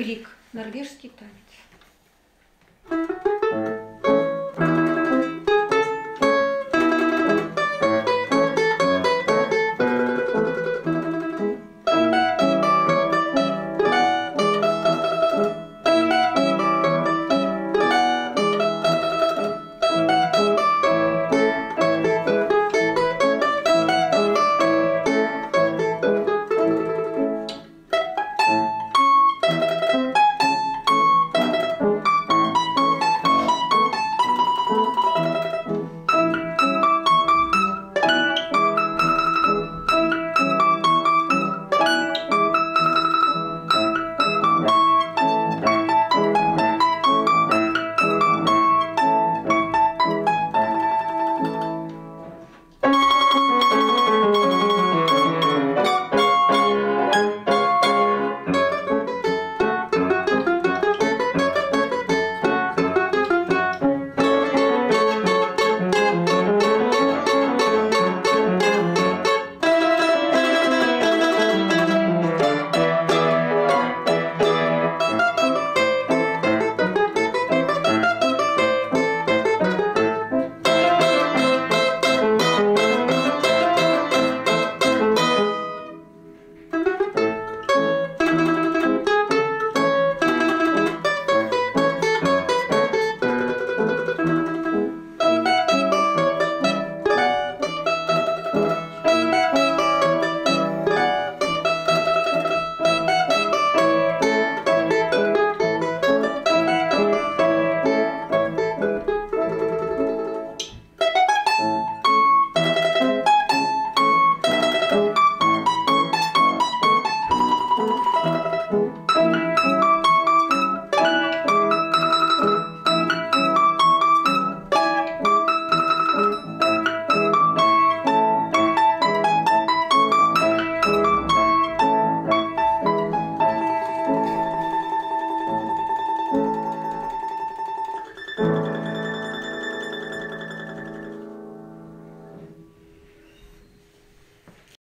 Григ, норвежский танец.